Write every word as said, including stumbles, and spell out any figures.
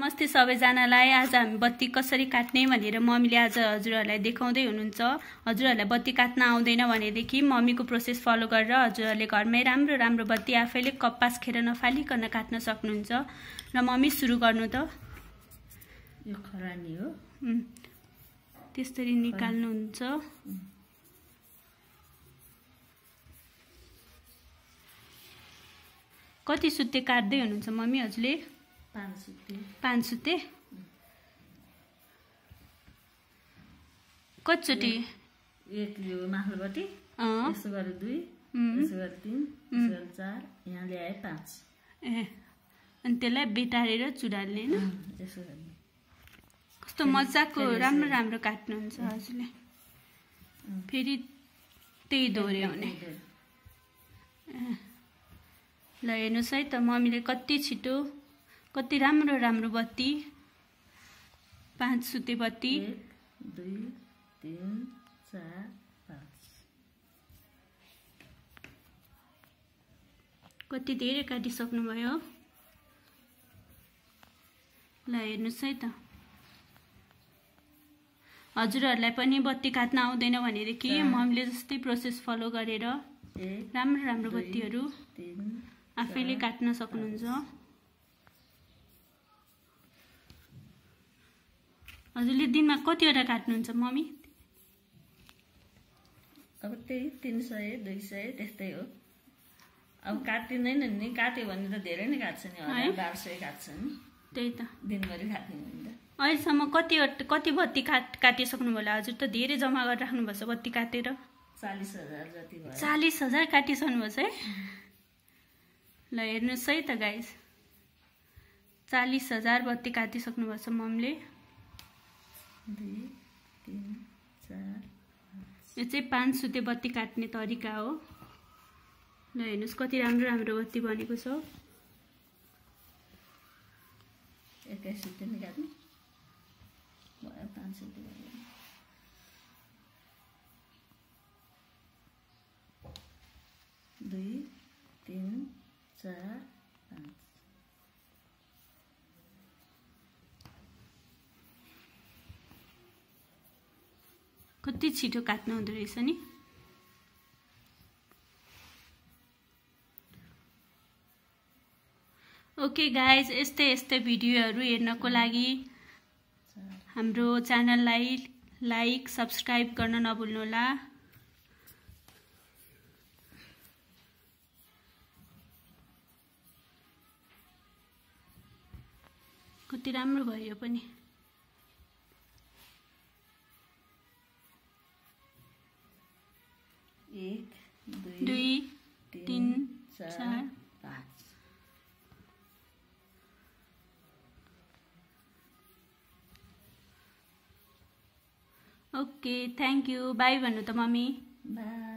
नमस्ते सबैजनालाई। आज हामी बत्ती कसरी काट्ने भनेर मम्मीले आज हजुरहरुलाई देखाउँदै हुनुहुन्छ। हजुरहरुलाई बत्ती काट्न आउँदैन भनेदेखि मम्मीको प्रोसेस फलो गरेर हजुरहरुले घरमै राम्रो राम्रो बत्ती आफैले कपास खेर नफालिकन काट्न सक्नुहुन्छ। र मम्मी सुरु गर्नु त। यो खरानी हो, त्यसरी निकाल्नु हुन्छ। कति सुत्ते काट्दै हुनुहुन्छ मम्मी हजुरले? पाँच सुत्ते। पाँच सुत्ते कतिचोटी? एक यो माथिल्लोपट्टि, यसो गरे दुई, यसो गरे तीन, यसो गरे चार, यहाँ ल्याए पाँच। ए अनि त्यसलाई बेटारेर चुडाल्ने हैन? यसो गर्ने। कस्तो मजाको राम्रो राम्रो काट्नुहुन्छ हजुरले। फेरि त्यही दोहोरे हुने। ल हेर्नुस् है त मम्मीले कति छिटो कति राम्रो राम्रो बत्ती, पाँच सुते बत्ती, एक, दुई, तीन, चार, पाँच, कति धेरै काटिसक्नुभयो। ल हेर्नुस् है त। हजुरहरुलाई पनि बत्ती काट्न आउँदैन भनेदेखि मम्मीले जस्तै प्रोसेस फलो गरेर राम्रो राम्रो बत्तीहरु आफैले काट्न सक्नुहुन्छ। हजुरले दिनमा कतिवटा काट्नुहुन्छ मम्मी? अब त्यही तीन सय दुई सय त्यस्तै हो। अब काटिँदैन नि, काट्यो भने त धेरै नै काट्छ नि, बाह्र सय काट्छ नि। त्यही त दिनभरि काट्ने हो नि त। अहिलेसम्म कतिवटा कति बत्ती काट काटिसक्नु भयो? हजुर त धेरै जम्मा गरेर राख्नुभएछ बत्ती काटेर। चालिस हजार जति भयो। चालिस हजार काटिसक्नुभएछ है। ल हेर्नुहोस् है त गाइस, चालिस हजार बत्ती काटिसक्नुभएछ मम्मीले। यो चाहिँ पाँच सुते बत्ती काट्ने तरिका हो। ल हेर्नुहोस् कति राम्रो राम्रो बत्ती बनेको छ। एक्काइस सुते नि काट्ने भयो, पाँच सुते भयो। दुई, तीन, चार, पाँच, कति छिटो काट्नु हुँदो रहेछ नि। ओके गाइज, यस्तै यस्तै भिडियोहरू हेर्नको लागि हाम्रो च्यानललाई लाइक सब्सक्राइब गर्न नभुल्नुहोला। कति राम्रो भयो पनि। एक, दुई, तीन, चार, पाँच। Okay, thank you. बाय भन्नु त मम्मी। बाय।